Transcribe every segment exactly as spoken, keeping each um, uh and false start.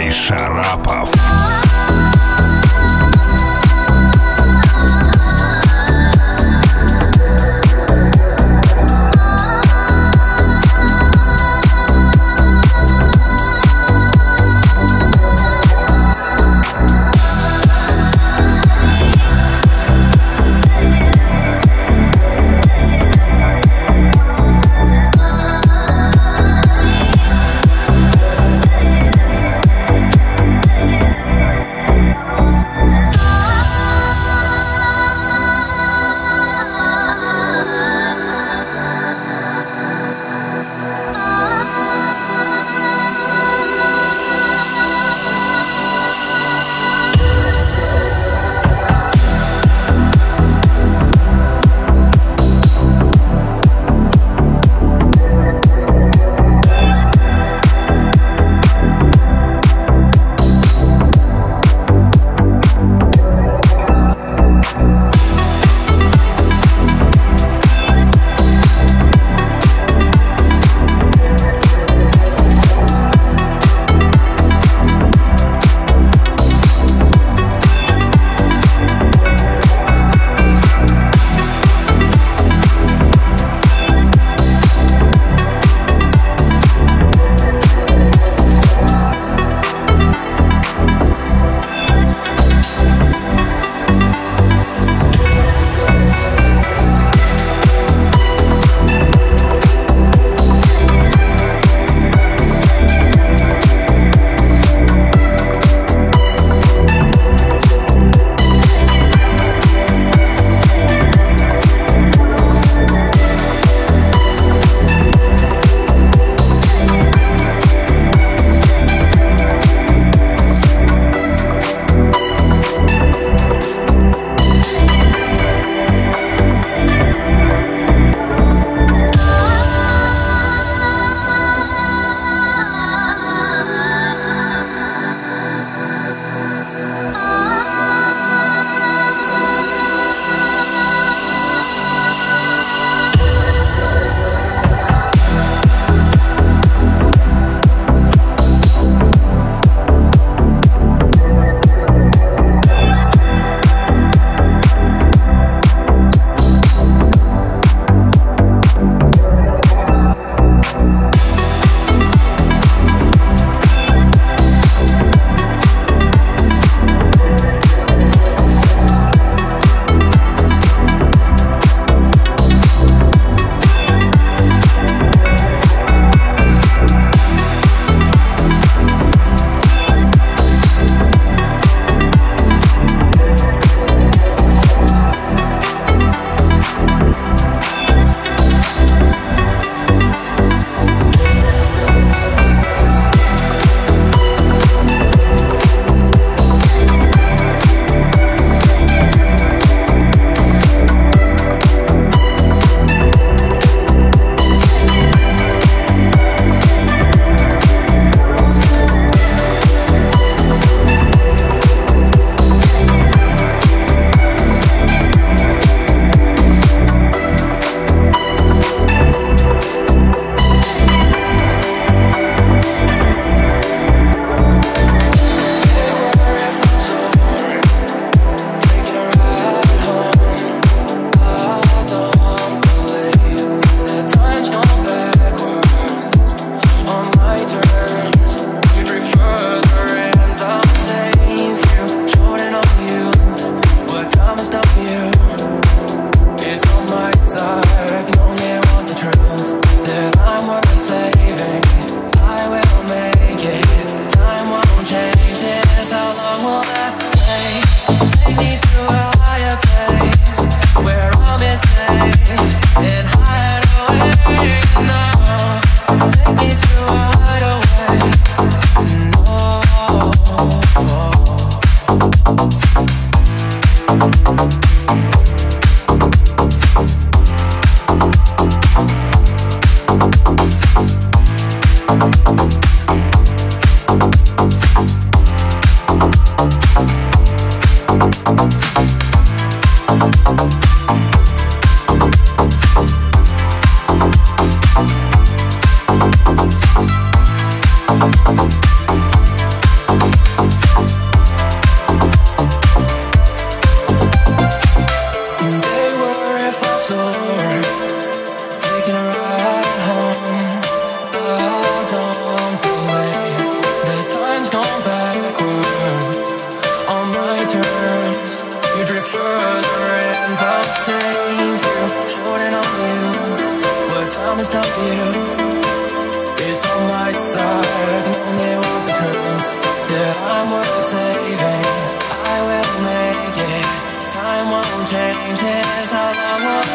диджей Шарапов. All right. gone backward. On my terms, you drift further and I'll save you. Short and I'll lose, but time is not for you. It's on my side, only want the truth. That I'm worth saving, I will make it. Time won't change, it's all I want.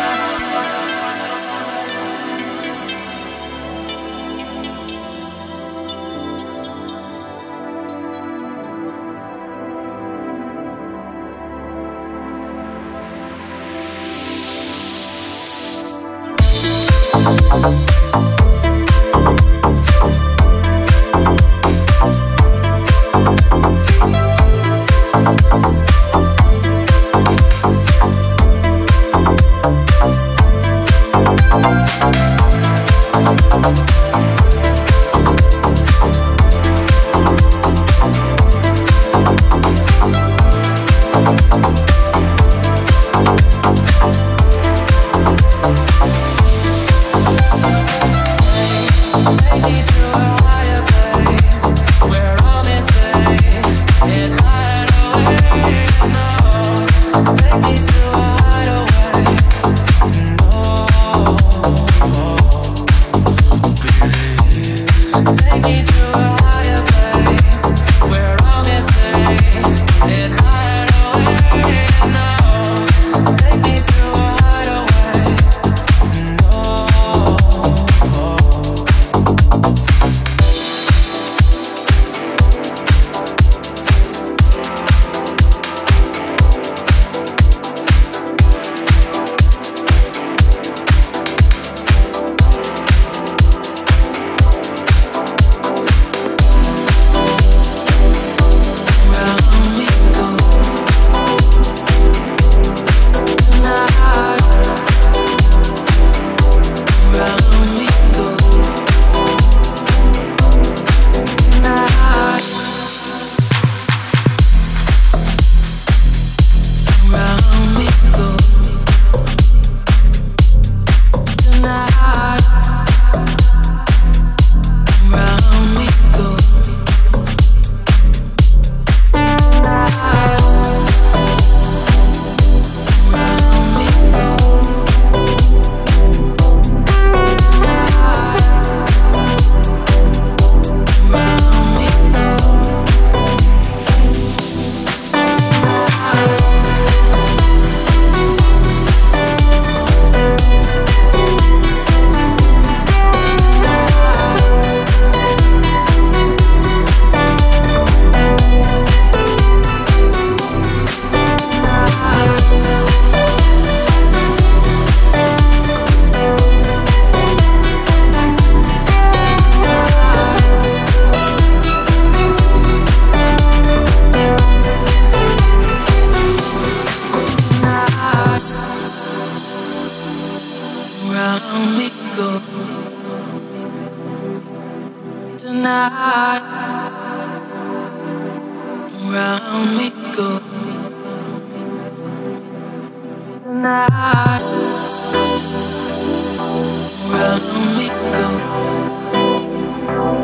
Round me go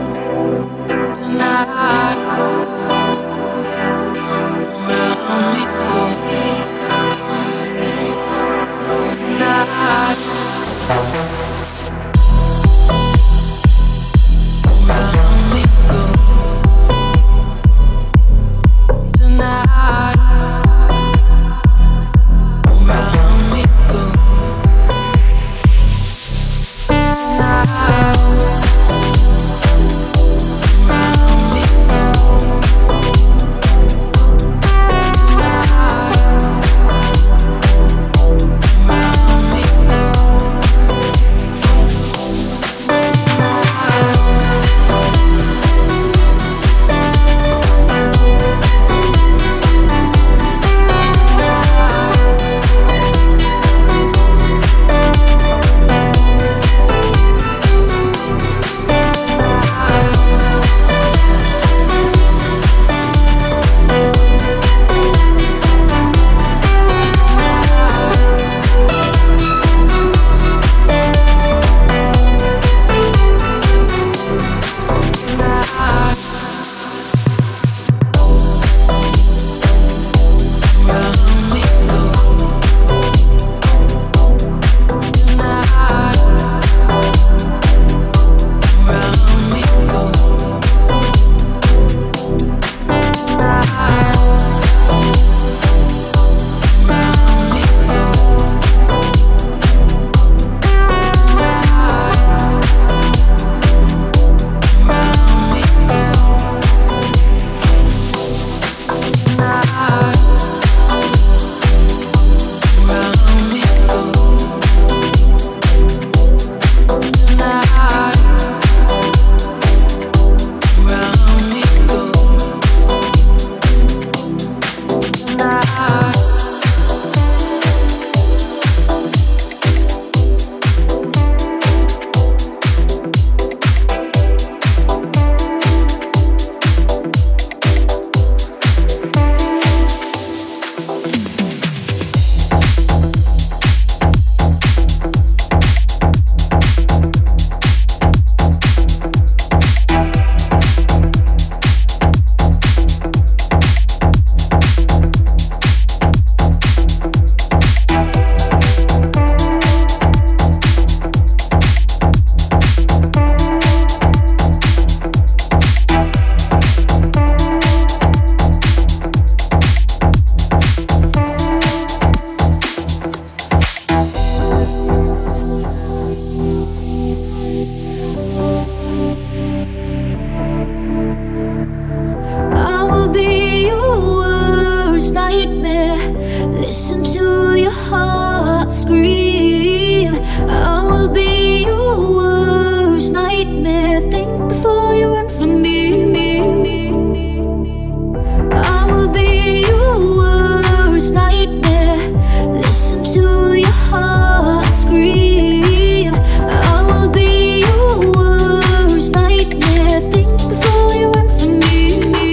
tonight. grieve. I will be your worst nightmare. Think before you run from me. I will be your worst nightmare. Listen to your heart scream. I will be your worst nightmare. Think before you run from me. Oh,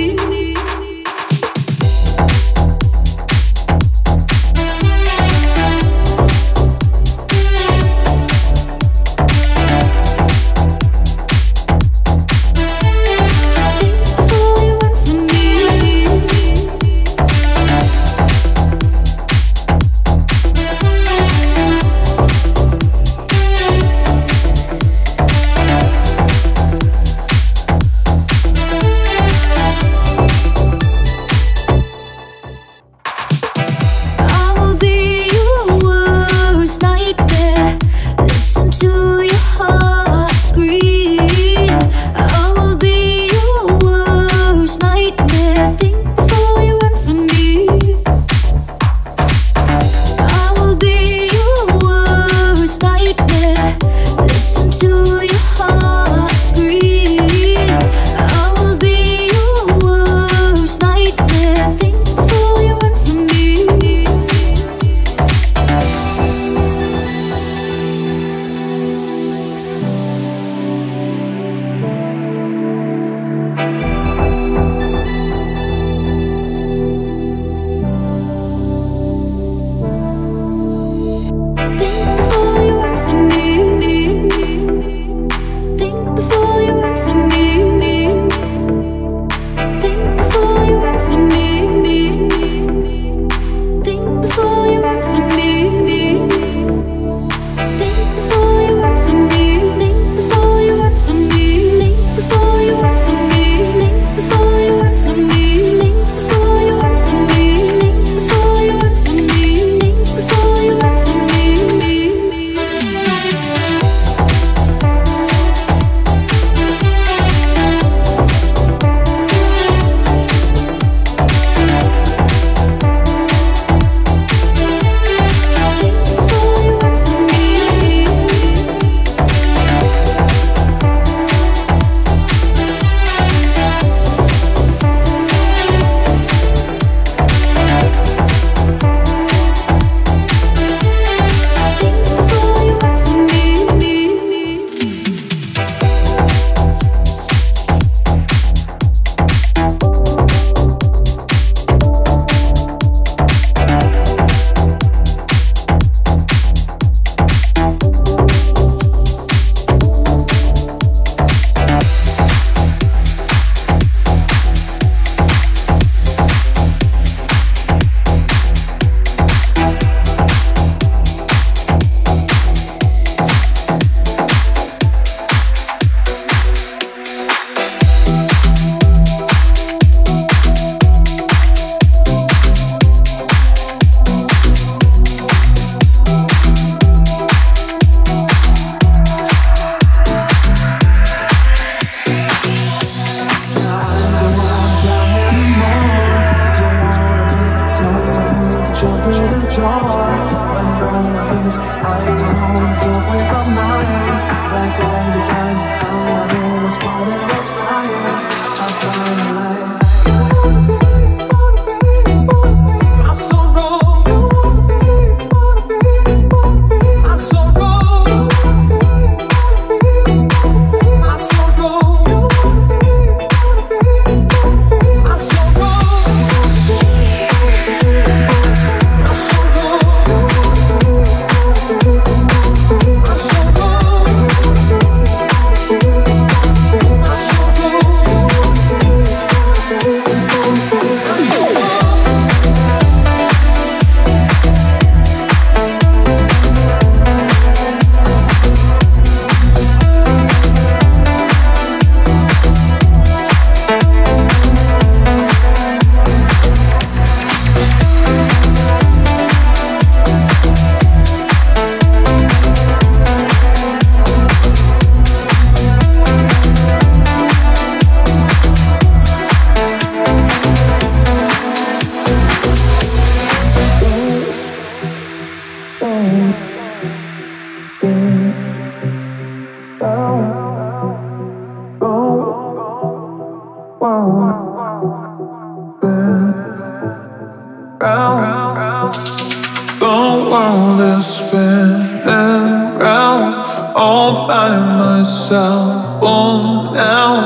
by myself. Oh, now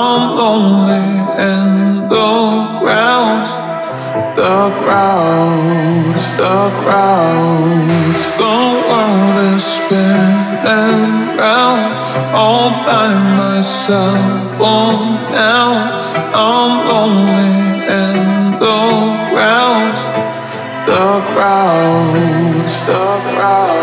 I'm lonely in the ground. The crowd, the crowd. The world is spinning round. All by myself. Oh, now I'm lonely in the ground. The crowd, the crowd.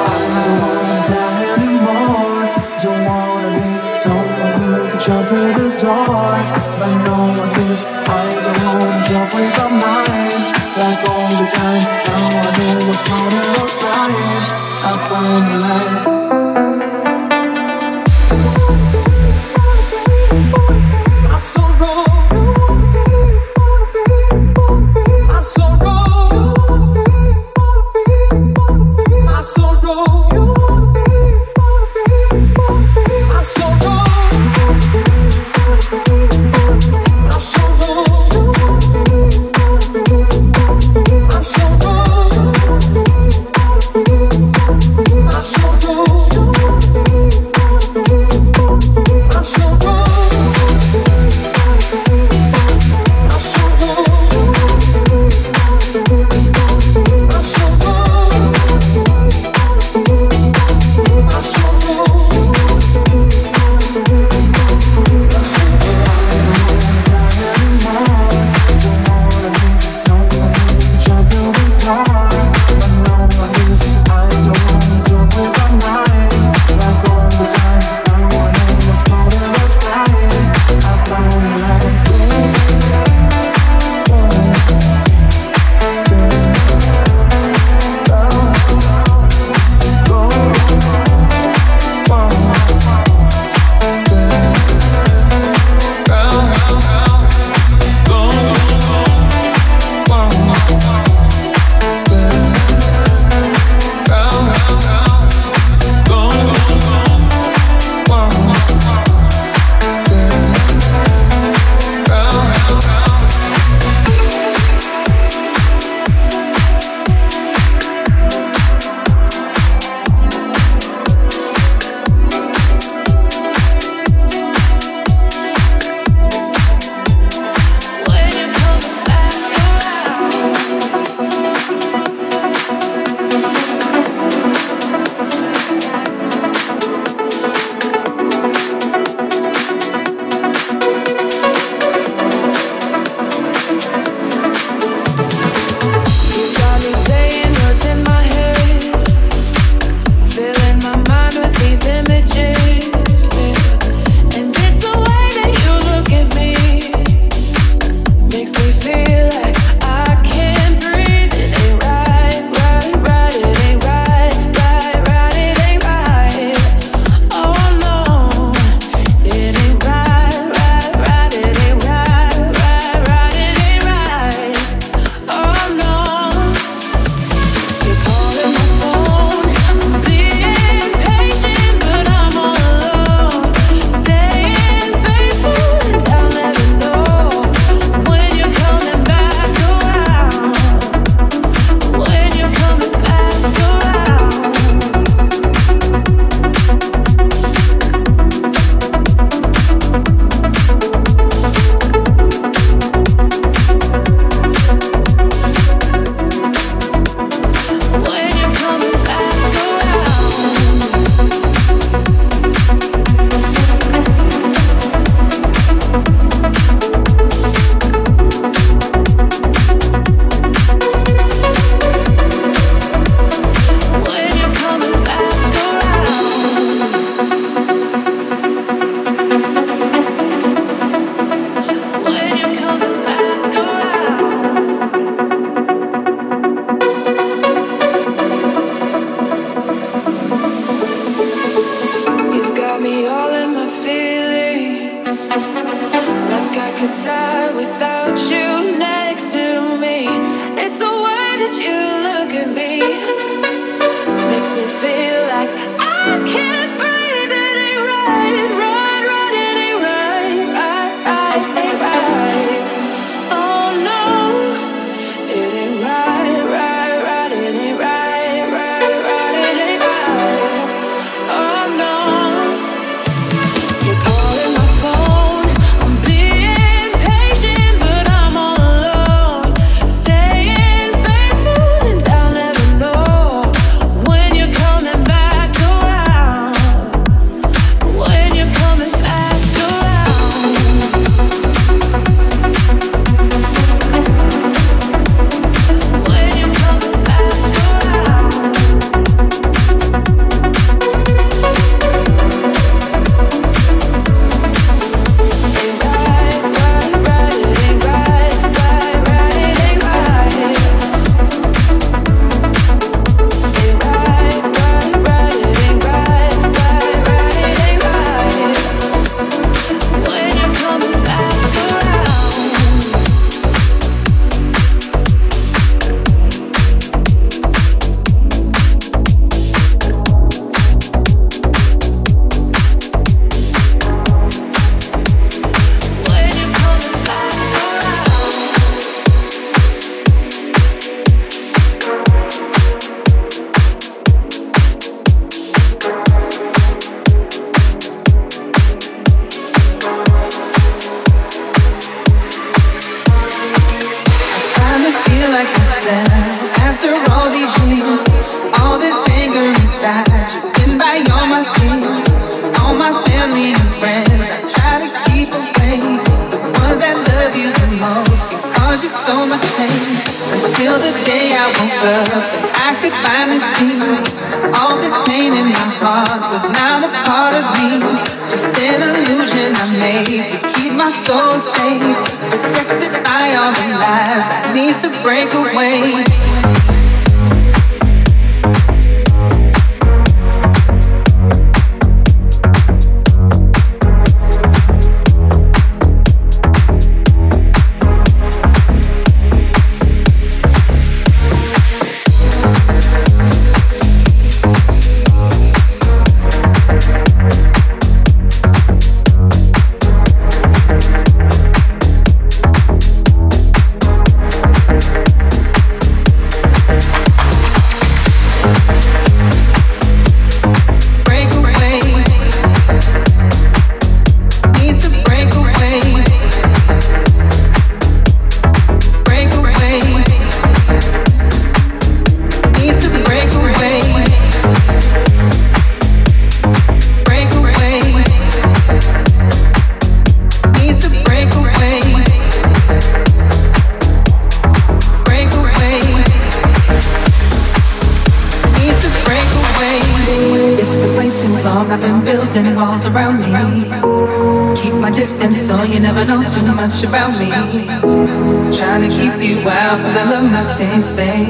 Shut through the door, but no one hears. I don't know what's up with my mind. Like all the time, now I know what's going on, what's crying. I found the light. I feel like myself after all these years. All this anger inside, driven by all my fears, all my family and friends. I try to keep away the ones that love you the most, can cause you so much pain. Until the day I woke up and I could finally see, all this pain in my heart was not a part of me, just an illusion I made to keep my soul safe, protected by all the lies. I need to break away. I've been building walls around me, keep my distance so you never know too much about me, trying to keep you out cause I love my same space,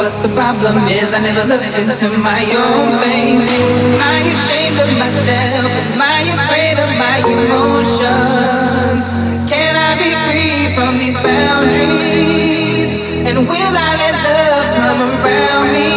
but the problem is I never looked into my own face. Am I ashamed of myself? Am I afraid of my emotions? Can I be free from these boundaries? And will I let love come around me?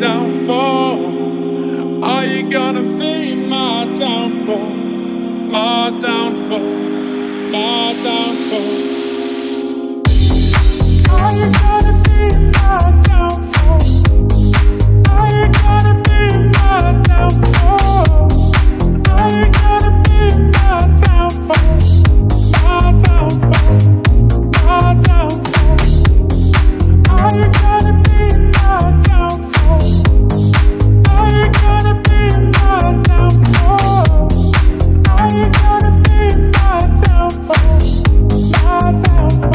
Downfall, are you gonna be my downfall? our downfall, our downfall. Are you gonna be my downfall? Are you gonna be my downfall? Are you gonna be my downfall? My downfall, my downfall. Are you gonna be my downfall? Are you gonna be my downfall? You gotta be my downfall, my downfall, my downfall.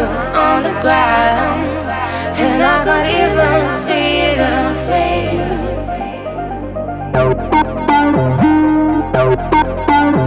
On the ground, I don't remember why.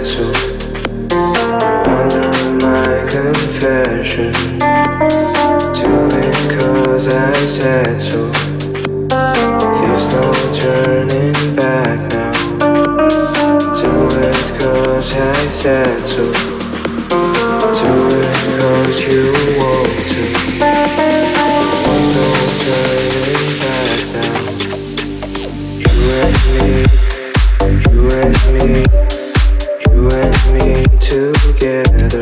settle under my confession. Do it cause I said so. There's no turning back now. Do it cause I said so. Do it cause you together.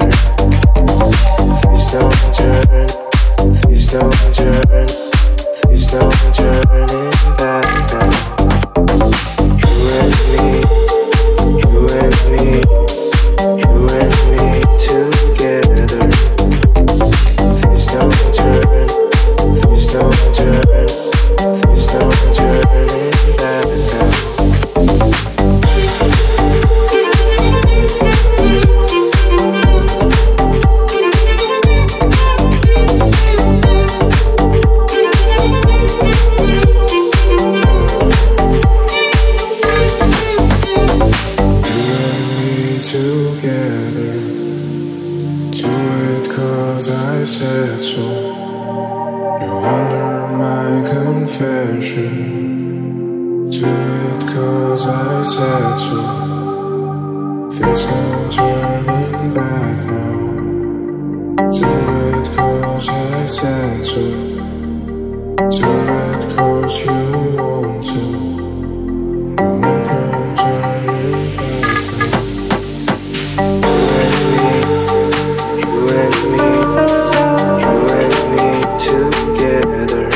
Do it cause I said so. You're under my confession. Do it cause I said so. There's no turning back now. Do it cause I said so. Do it cause you want to. Together.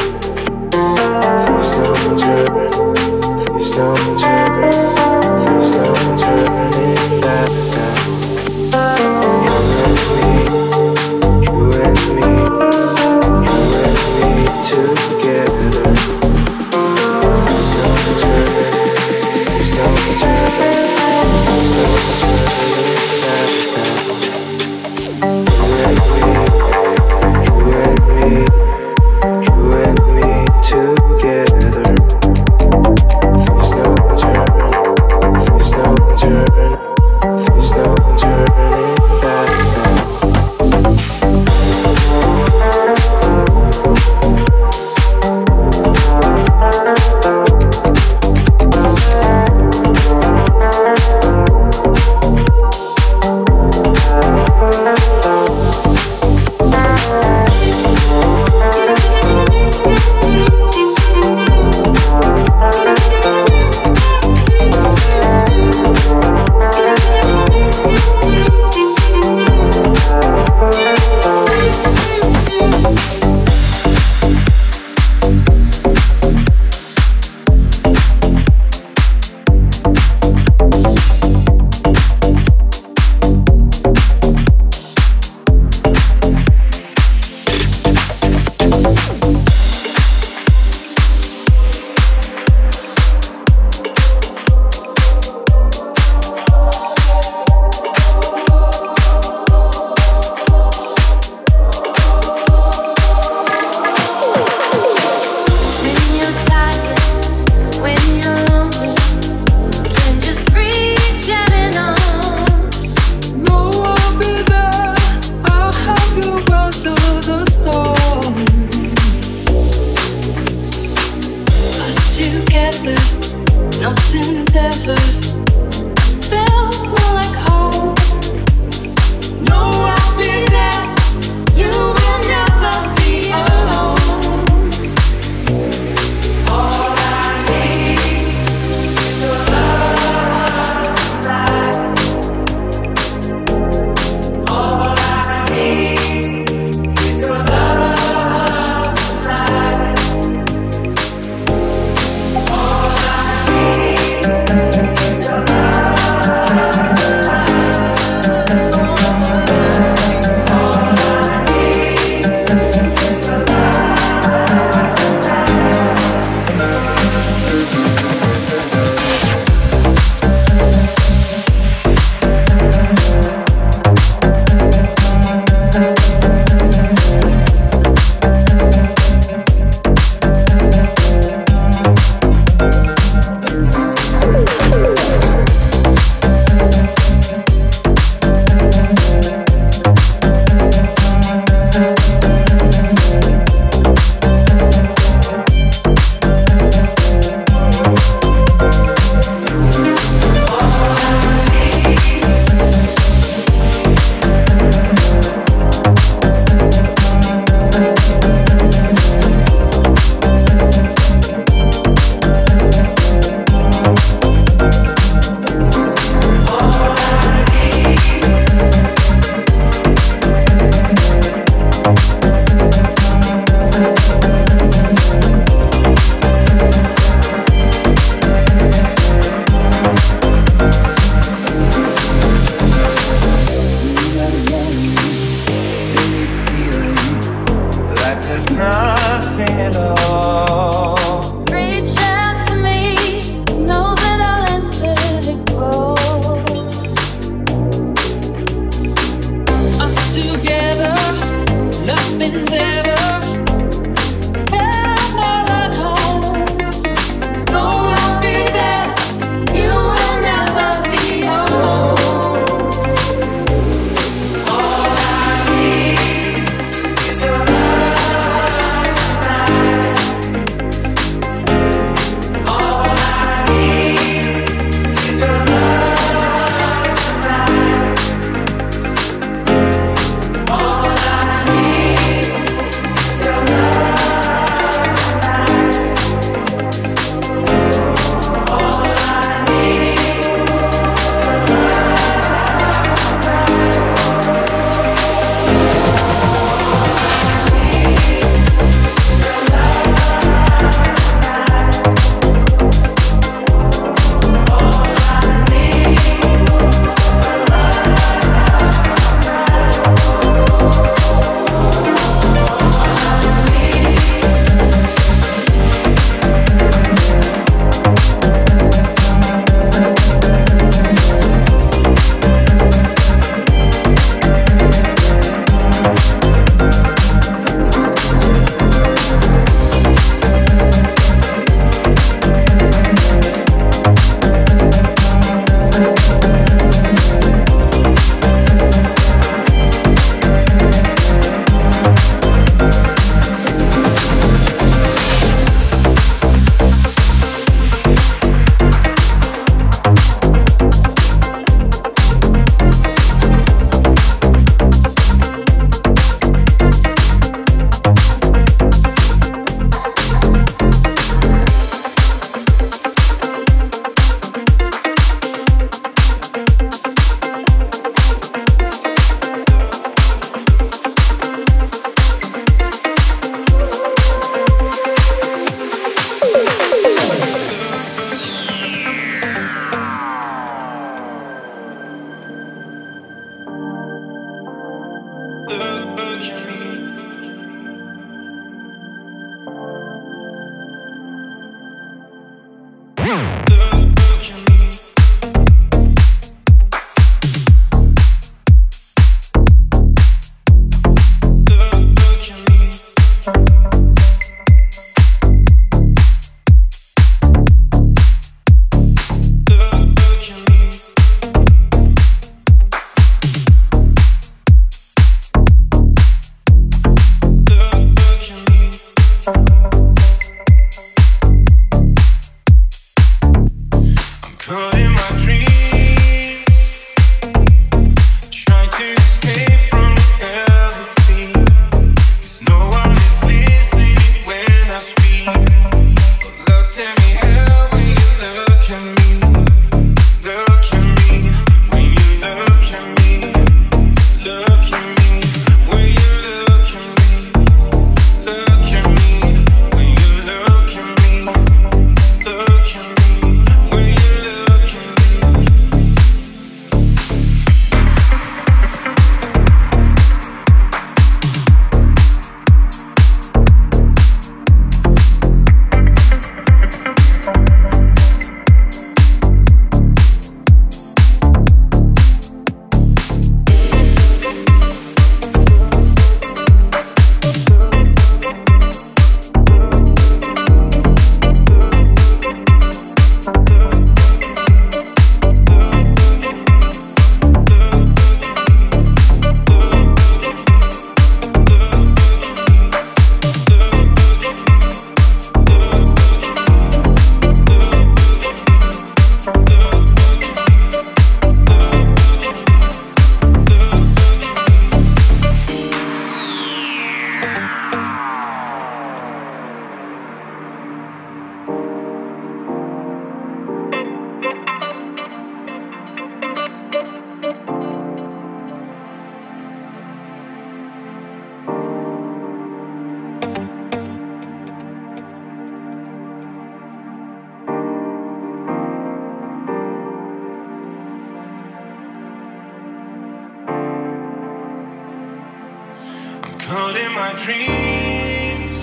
caught in my dreams,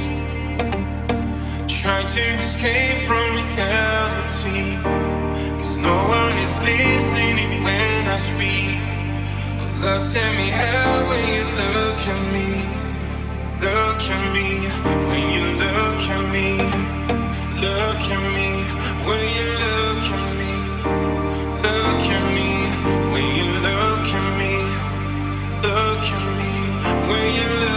trying to escape from reality, 'cause no one is listening when I speak. Love sent me hell when you look at me, look at me, when you look at me, look at me, when you look at me, look at me, when you look at me, look at me, when you look at me.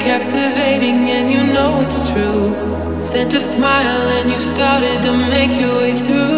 Captivating, and you know it's true. Sent a smile and you started to make your way through.